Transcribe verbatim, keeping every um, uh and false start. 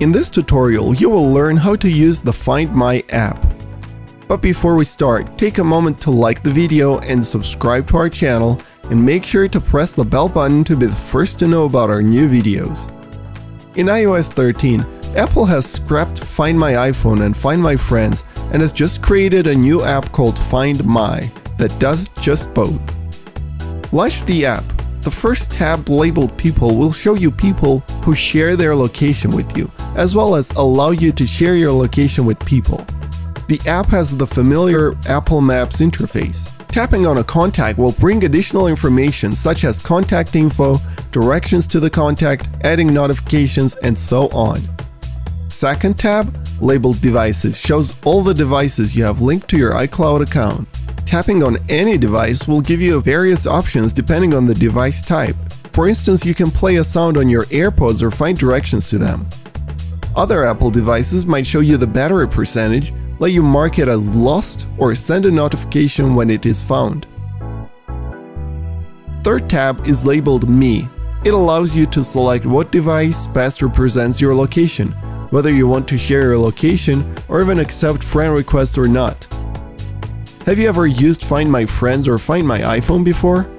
In this tutorial, you will learn how to use the Find My app. But before we start, take a moment to like the video and subscribe to our channel, and make sure to press the bell button to be the first to know about our new videos. In i O S thirteen, Apple has scrapped Find My iPhone and Find My Friends and has just created a new app called Find My that does just both. Launch the app. The first tab labeled People will show you people who share their location with you, as well as allow you to share your location with people. The app has the familiar Apple Maps interface. Tapping on a contact will bring additional information such as contact info, directions to the contact, adding notifications, and so on. Second tab, labeled Devices, shows all the devices you have linked to your iCloud account. Tapping on any device will give you various options depending on the device type. For instance, you can play a sound on your AirPods or find directions to them. Other Apple devices might show you the battery percentage, let you mark it as lost, or send a notification when it is found. Third tab is labeled Me. It allows you to select what device best represents your location, whether you want to share your location or even accept friend requests or not. Have you ever used Find My Friends or Find My iPhone before?